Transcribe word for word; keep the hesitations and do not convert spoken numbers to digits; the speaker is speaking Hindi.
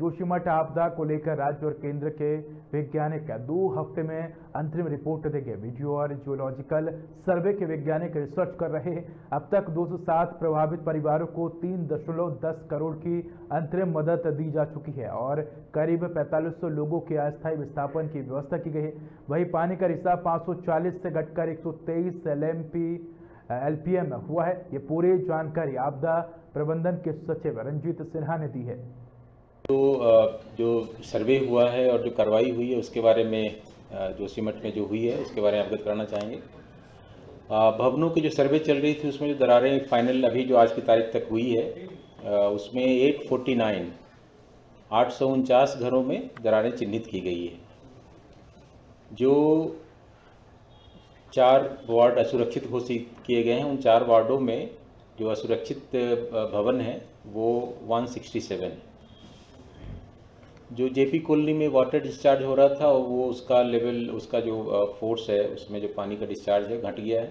जोशीमठ आपदा को लेकर राज्य और केंद्र के वैज्ञानिक दो हफ्ते में अंतरिम रिपोर्ट देंगे। वीडियो और जियोलॉजिकल सर्वे के वैज्ञानिक रिसर्च कर रहे हैं। अब तक दो सौ सात प्रभावित परिवारों को तीन दशमलव दस करोड़ की अंतरिम मदद दी जा चुकी है और करीब पैंतालीस सौ लोगों के अस्थायी विस्थापन की व्यवस्था की गई है। वही पानी का रिसाव पाँच सौ चालीस से घटकर एक सौ तेईस L M P L P M हुआ है। ये पूरी जानकारी आपदा प्रबंधन के सचिव रंजीत सिन्हा ने दी है। तो जो सर्वे हुआ है और जो कार्रवाई हुई है उसके बारे में, जोशीमठ में जो हुई है उसके बारे में अवगत कराना चाहेंगे। भवनों की जो सर्वे चल रही थी उसमें जो दरारें फाइनल अभी जो आज की तारीख तक हुई है उसमें आठ सौ उनचास आठ सौ उनचास घरों में दरारें चिन्हित की गई है। जो चार वार्ड असुरक्षित घोषित किए गए हैं उन चार वार्डों में जो असुरक्षित भवन हैं वो एक सौ सरसठ है। जो जेपी कॉलोनी में वाटर डिस्चार्ज हो रहा था और वो उसका लेवल, उसका जो फोर्स है उसमें जो पानी का डिस्चार्ज है घट गया है।